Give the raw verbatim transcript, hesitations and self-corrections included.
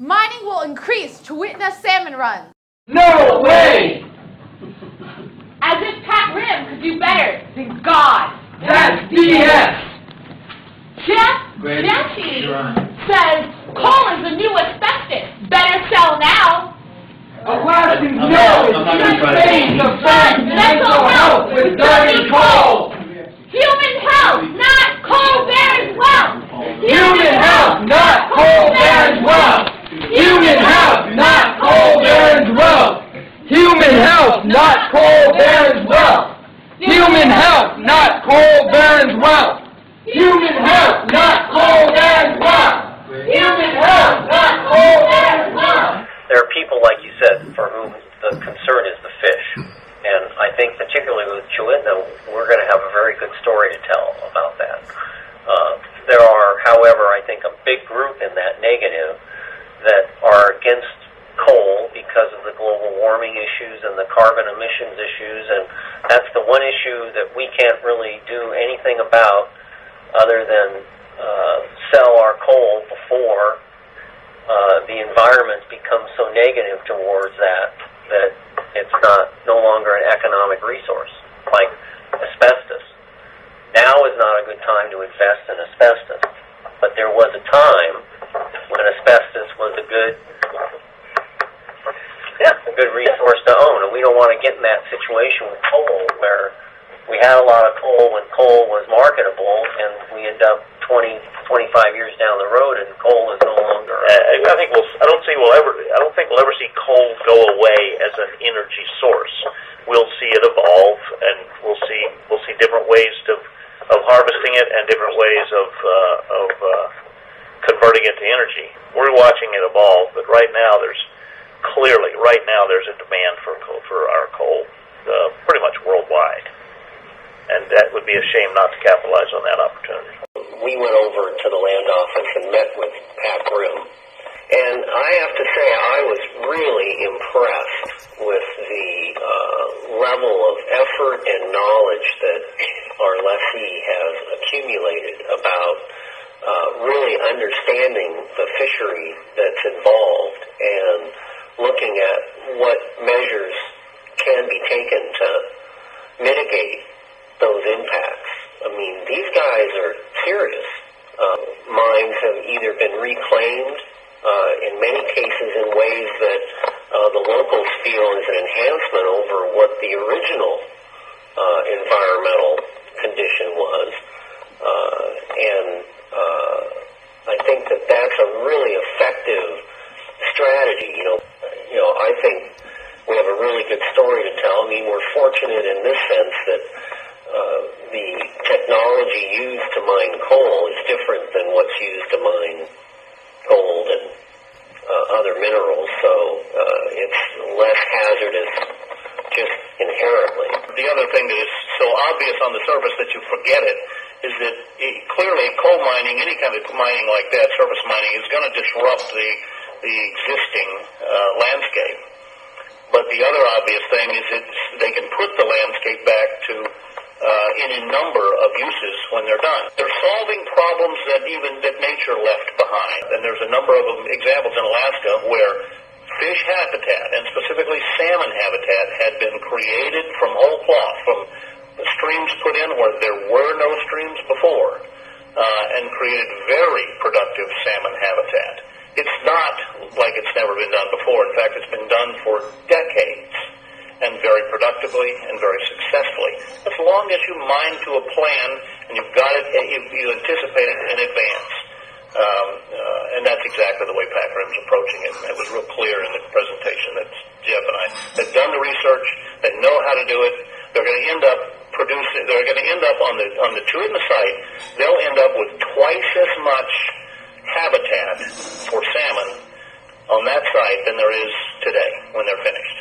Mining will increase Chuitna salmon runs. No way! As if Pac Rim could do better than God. That's B S! Jeff Jessee says coal is the new asbestos. Better sell now. Alaska knows this phase of fun. Mental health with dirty coal. Human health, not coal bears wealth. Human health, not coal bears wealth. Human health, not coal bears wealth. Human health, not coal bears wealth. Human health, not coal bears wealth. Human health, not coal bears wealth. Human health, not coal bears wealth. There are people, like you said, for whom the concern is the fish. And I think particularly with Chuitna, we're going to have a very good story to tell about that. Uh, there are, however, I think a big group in that negative that are against coal because of the global warming issues and the carbon emissions issues, and that's the one issue that we can't really do anything about other than uh, sell our coal before uh, the environment becomes so negative towards that that it's not no longer an economic resource, like asbestos. Now is not a good time to invest in asbestos, but there was a time when asbestos was a good Yeah, a good resource to own, and we don't want to get in that situation with coal where we had a lot of coal when coal was marketable, and we end up twenty, twenty-five years down the road, and coal is no longer. Uh, I think we'll. I don't see we'll ever. I don't think we'll ever see coal go away as an energy source. We'll see it evolve, and we'll see we'll see different ways to of harvesting it and different ways of uh, of uh, converting it to energy. We're watching it evolve, but right now there's. Clearly, right now there's a demand for coal, for our coal, uh, pretty much worldwide, and that would be a shame not to capitalize on that opportunity. We went over to the land office and met with Pat Groom, and I have to say I was really impressed with the uh, level of effort and knowledge that our lessee has accumulated about uh, really understanding the fishery that's involved and looking at what measures can be taken to mitigate those impacts. I mean, these guys are serious. Uh, mines have either been reclaimed, uh, in many cases in ways that uh, the locals feel is an enhancement over what the original uh, environmental condition was. Uh, and uh, I think that that's a really effective strategy, you know. You know, I think we have a really good story to tell. I mean, we're fortunate in this sense that uh, the technology used to mine coal is different than what's used to mine gold and uh, other minerals, so uh, it's less hazardous just inherently. The other thing that is so obvious on the surface that you forget it is that it, clearly coal mining, any kind of mining like that, surface mining, is going to disrupt the the existing uh, landscape. But the other obvious thing is that they can put the landscape back to uh, in a number of uses when they're done. They're solving problems that even that nature left behind. And there's a number of examples in Alaska where fish habitat, and specifically salmon habitat, had been created from whole cloth, from streams put in where there were no streams before, uh, and created very productive salmon habitat. It's not like it's never been done before. In fact, it's been done for decades, and very productively and very successfully. As long as you mine to a plan and you've got it, you, you anticipate it in advance. Um, uh, and that's exactly the way Pac Rim's approaching it. It was real clear in the presentation that Jeff and I, they've done the research, they know how to do it, they're going to end up producing, they're going to end up on the, on the Chuitna site, they'll end up with twice as much habitat for salmon on that site than there is today when they're finished.